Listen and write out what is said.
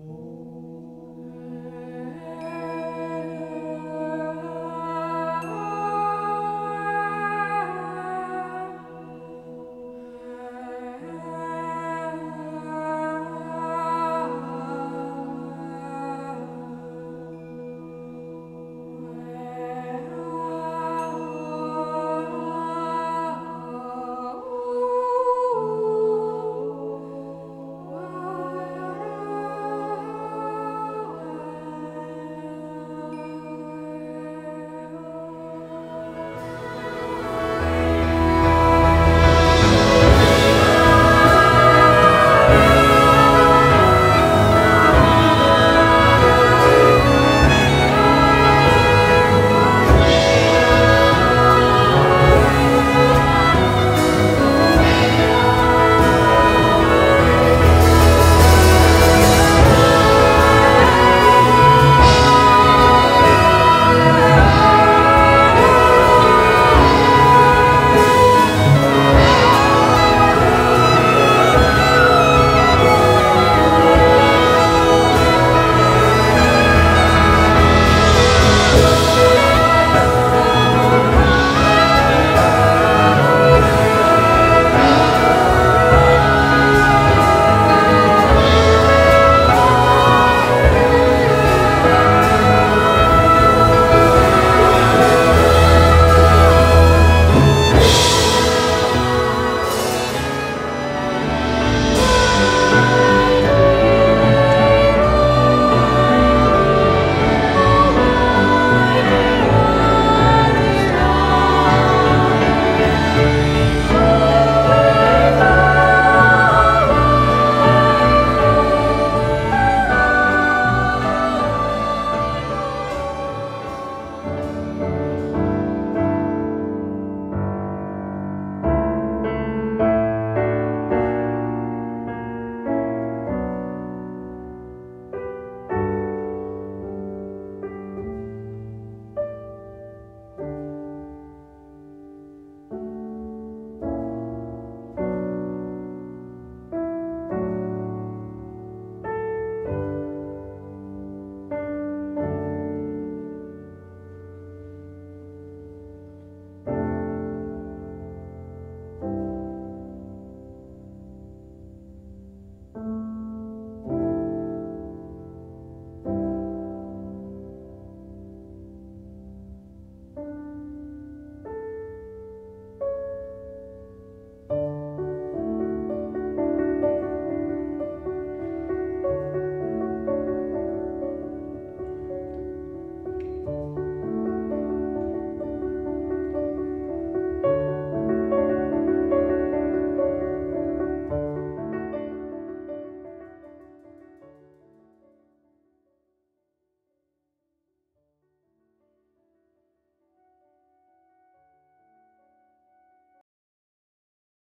Oh.